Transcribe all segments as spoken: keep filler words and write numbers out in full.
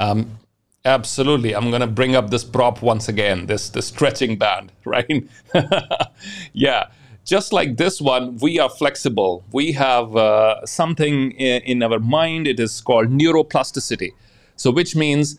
Um, absolutely. I'm going to bring up this prop once again, this, this stretching band, right? Yeah. Just like this one, we are flexible. We have uh, something in, in our mind. It is called neuroplasticity. So which means,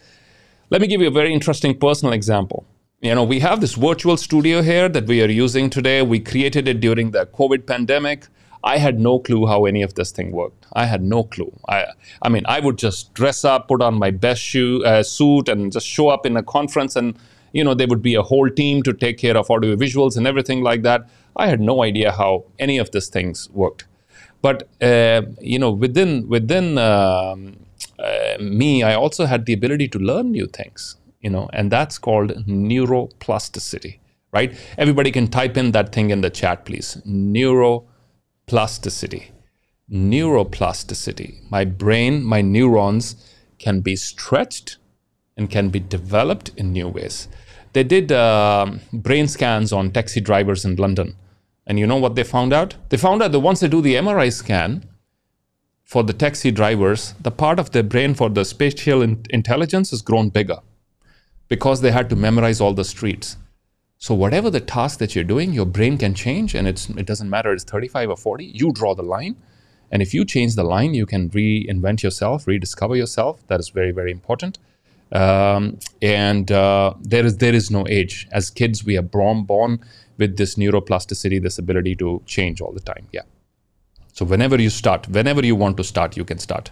let me give you a very interesting personal example. You know, we have this virtual studio here that we are using today. We created it during the COVID pandemic. I had no clue how any of this thing worked. I had no clue. I, I mean, I would just dress up, put on my best shoe, uh, suit, and just show up in a conference. And, you know, there would be a whole team to take care of audio visuals and everything like that. I had no idea how any of these things worked. But, uh, you know, within, within uh, uh, me, I also had the ability to learn new things. You know, and that's called neuroplasticity, right? Everybody can type in that thing in the chat, please. Neuroplasticity. Neuroplasticity. My brain, my neurons can be stretched and can be developed in new ways. They did uh, brain scans on taxi drivers in London. And you know what they found out? They found out that once they do the M R I scan for the taxi drivers, the part of their brain for the spatial in- intelligence has grown bigger, because they had to memorize all the streets. So whatever the task that you're doing, your brain can change, and it's, it doesn't matter, it's thirty-five or forty, you draw the line. And if you change the line, you can reinvent yourself, rediscover yourself. That is very, very important. Um, and uh, there is there is no age. As kids, we are born, born with this neuroplasticity, this ability to change all the time, yeah. So whenever you start, whenever you want to start, you can start.